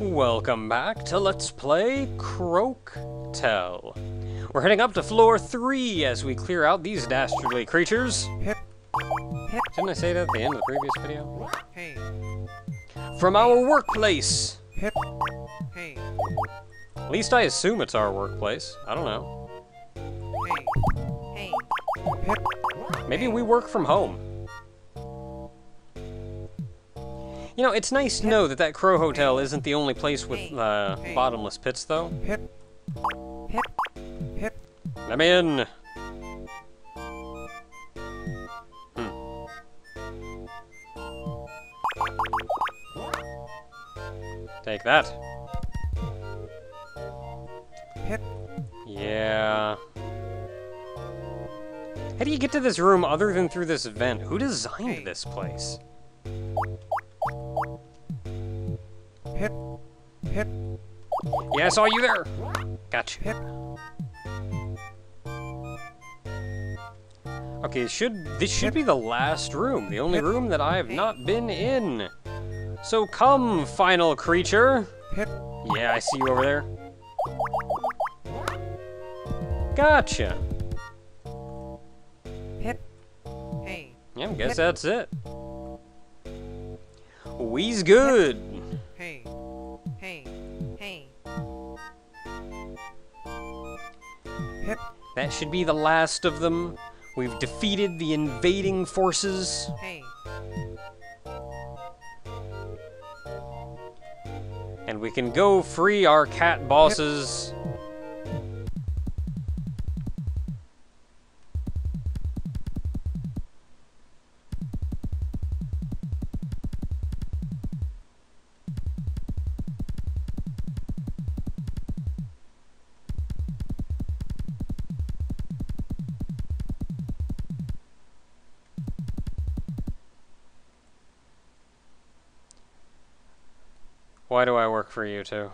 Welcome back to Let's Play Crowtel. We're heading up to floor 3 as we clear out these dastardly creatures. Didn't I say that at the end of the previous video? Hey. From our workplace! Hey. At least I assume it's our workplace. I don't know. Hey. Hey. Maybe we work from home. You know, it's nice to know that that Crow Hotel isn't the only place with bottomless pits, though. Let me in! Take that. Yeah. How do you get to this room other than through this vent? Who designed this place? Yeah, I saw you there! Gotcha. Okay, this should be the last room. The only room that I have not been in. So come, final creature! Yeah, I see you over there. Gotcha! Hey. Yeah, I guess that's it. We's good! Hey. Hey. Hey. That should be the last of them. We've defeated the invading forces. Hey. And we can go free our cat bosses. Why do I work for you two?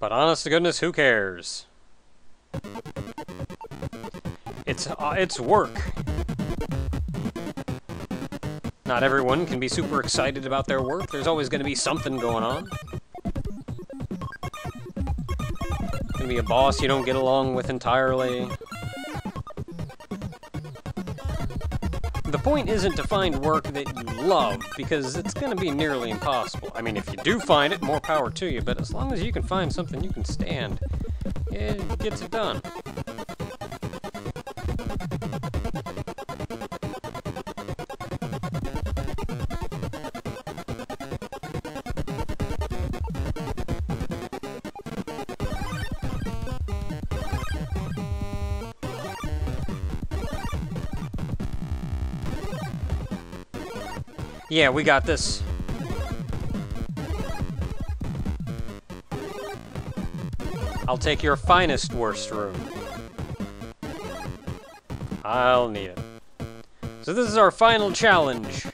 But honest to goodness, who cares? It's work. Not everyone can be super excited about their work. There's always going to be something going on. Be a boss you don't get along with entirely. The point isn't to find work that you love, because it's going to be nearly impossible. I mean, if you do find it, more power to you, but as long as you can find something you can stand, it gets it done. Yeah, we got this. I'll take your finest worst room. I'll need it. So this is our final challenge.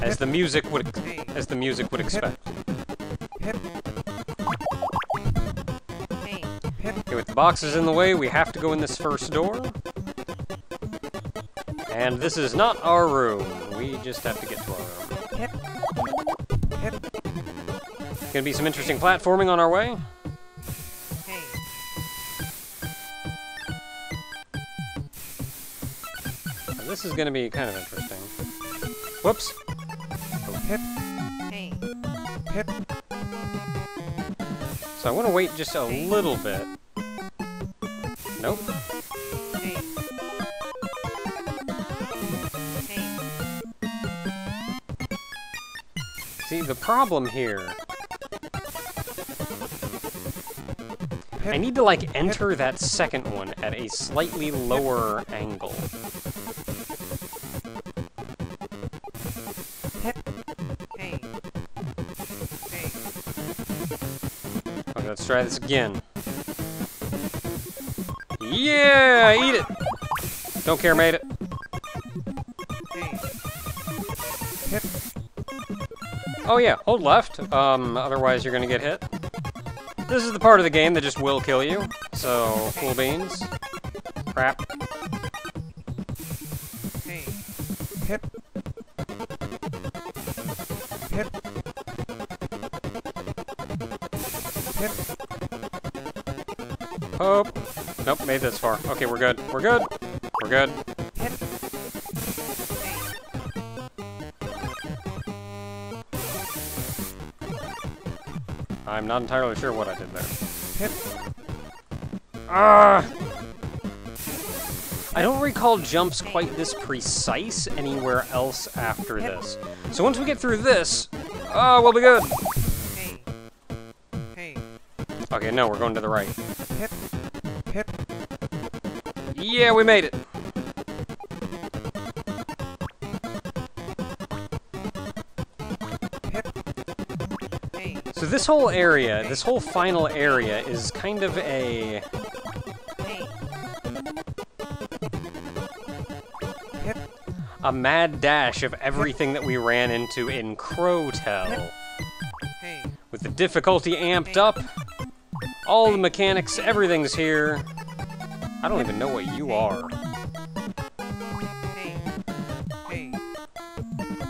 As the music would expect. Okay, with the boxes in the way, we have to go in this first door. And this is not our room. We just have to get to our room. There's gonna be some interesting platforming on our way. Hey. This is gonna be kind of interesting. Whoops. Hey. So I wanna wait just a little bit. Nope. See, the problem here, I need to, like, enter that second one at a slightly lower angle. Hey. Hey. Okay, let's try this again. Yeah, eat it! Don't care, made it. Oh yeah, hold left, otherwise you're gonna get hit. This is the part of the game that just will kill you, So, cool beans. Crap. Hey. Hip. Hip. Hip. Oh. Nope, made this far. Okay, we're good. We're good. We're good. Hip. I'm not entirely sure what I did there. Hip. I don't recall jumps quite this precise anywhere else after this. So once we get through this, we'll be good. Hey. Hey. Okay, no, we're going to the right. Hip. Hip. Yeah, we made it. So this whole area, this whole final area is kind of a... a mad dash of everything that we ran into in Crowtel. With the difficulty amped up, all the mechanics, everything's here. I don't even know what you are.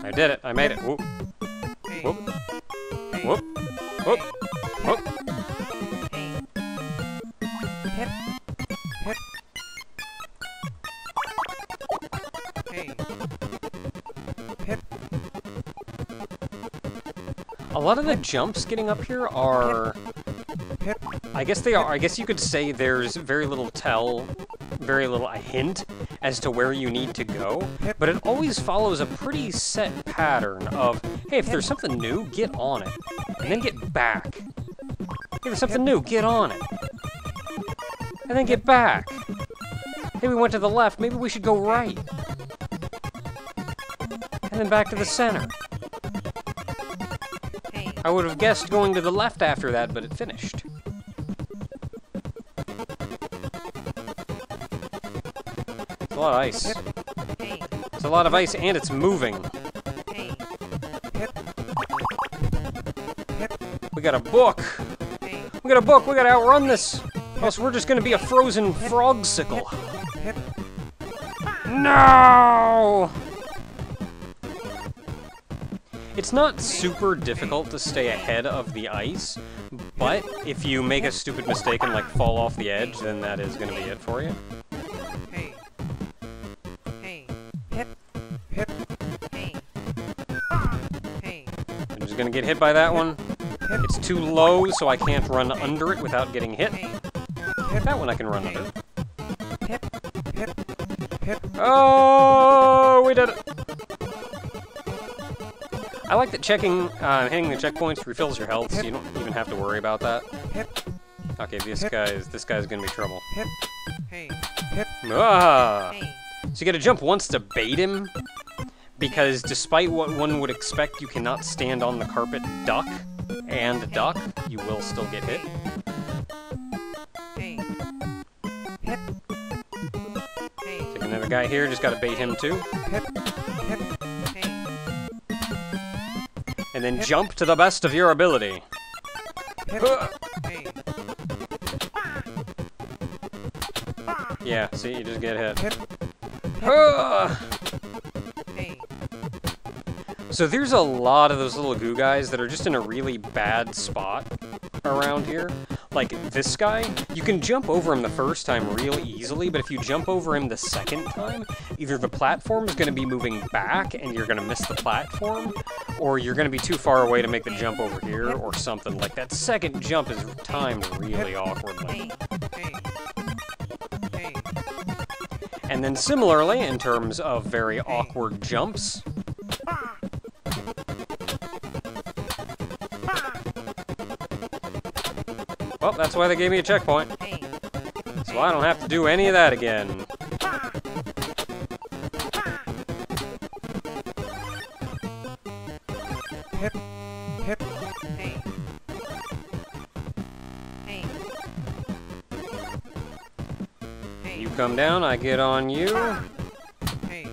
I did it, I made it. Whoop. Whoop. Whoop. Whoop. Whoop. Hip. Hip. Hey. Hip. A lot of the jumps getting up here are... Hip. I guess they are. I guess you could say there's very little tell, very little hint as to where you need to go. Hip. But it always follows a pretty set pattern of, hey, if there's something new, get on it. And then get back. Hey, there's something new, get on it. And then get back. Hey, we went to the left, maybe we should go right. And then back to the center. I would have guessed going to the left after that, but it finished. It's a lot of ice. It's a lot of ice and it's moving. We got a book. We got a book. We got to outrun this. Else we're just going to be a frozen frogsicle. No! It's not super difficult to stay ahead of the ice, but if you make a stupid mistake and like fall off the edge, then that is going to be it for you. I'm just going to get hit by that one. It's too low, so I can't run under it without getting hit. That one I can run under. Oh, we did it! I like that checking, hitting the checkpoints refills your health, so you don't even have to worry about that. Okay, this guy's gonna be trouble. Ah! So you gotta jump once to bait him, because despite what one would expect, you cannot stand on the carpet duck. And duck, you will still get hit. Take another guy here, just gotta bait him too. And then jump to the best of your ability. Yeah, see, you just get hit. So there's a lot of those little goo guys that are just in a really bad spot around here. Like this guy, you can jump over him the first time real easily, but if you jump over him the second time, either the platform is going to be moving back and you're going to miss the platform, or you're going to be too far away to make the jump over here or something. Like that second jump is timed really awkwardly. And then similarly, in terms of very awkward jumps, well, that's why they gave me a checkpoint. So I don't have to do any of that again. Hip. Hip. Hey. Hey. You come down, I get on you. Hey.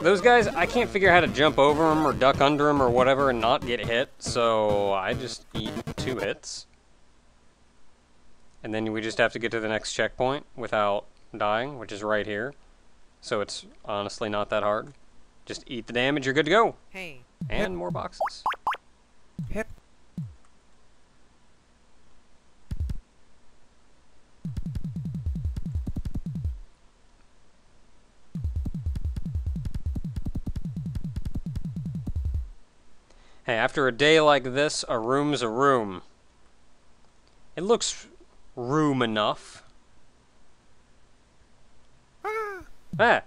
Those guys, I can't figure out how to jump over them or duck under them or whatever and not get hit, so I just eat 2 hits. And then we just have to get to the next checkpoint without dying, which is right here. So it's honestly not that hard. Just eat the damage, you're good to go. Hey. And more boxes. Hip. Hey, after a day like this, a room's a room. It looks room enough. Ah. Ah.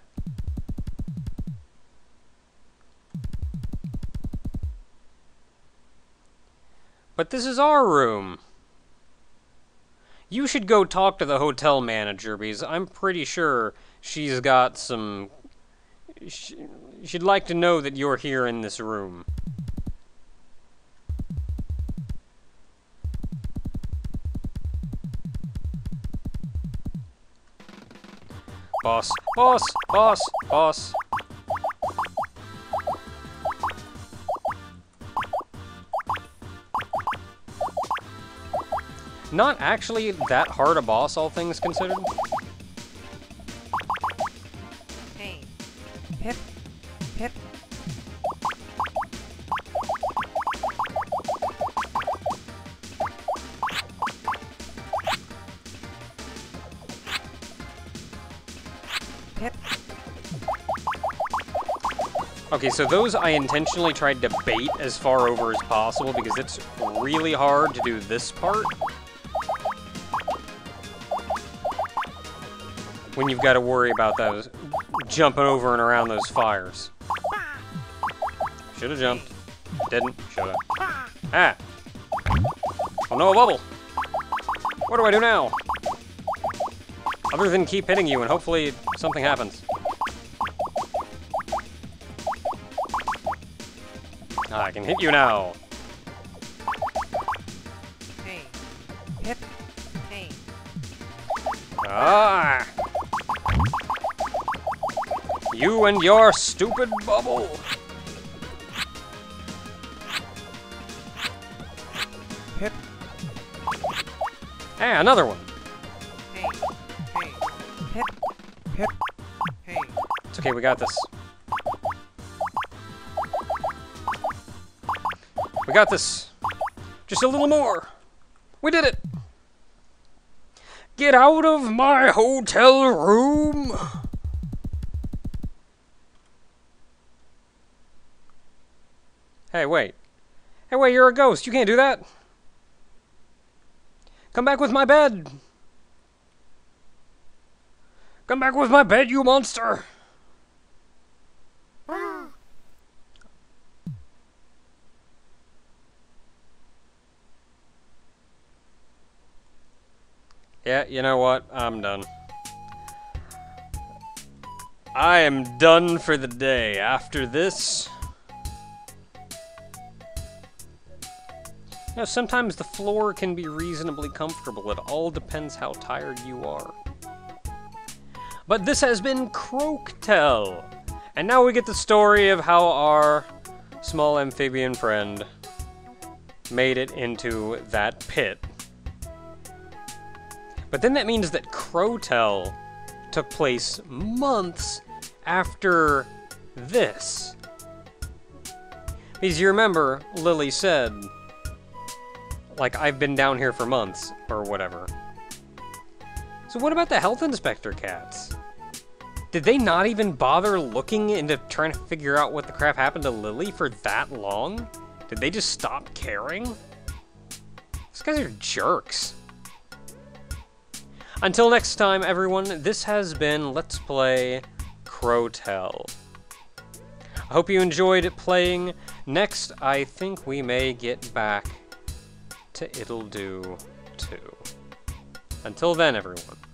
But this is our room. You should go talk to the hotel manager, because I'm pretty sure she's got some... She'd like to know that you're here in this room. Boss, boss, boss, boss. Not actually that hard a boss, all things considered. Hey. Pip, pip. Okay, so those I intentionally tried to bait as far over as possible because it's really hard to do this part when you've got to worry about those jumping over and around those fires. Should have jumped. Didn't. Should have. Ah! Oh no, a bubble! What do I do now? Other than keep hitting you and hopefully something happens. I can hit you now. Hey. Hip. Hey. Ah! You and your stupid bubble. Hip. Hey, another one. Hey. Hey. Hip. Hip. Hey. It's okay, we got this. We got this. Just a little more. We did it. Get out of my hotel room. Hey, wait. Hey, wait, you're a ghost. You can't do that. Come back with my bed. Come back with my bed, you monster. Yeah, you know what? I'm done. I am done for the day. After this... You know, sometimes the floor can be reasonably comfortable. It all depends how tired you are. But this has been Crowtel. And now we get the story of how our small amphibian friend made it into that pit. But then that means that Crowtel took place months after this. Because you remember, Lily said, like, I've been down here for months, or whatever. So what about the health inspector cats? Did they not even bother looking into trying to figure out what the crap happened to Lily for that long? Did they just stop caring? These guys are jerks. Until next time, everyone, this has been Let's Play Crowtel. I hope you enjoyed playing. Next, I think we may get back to It'll Do 2. Until then, everyone.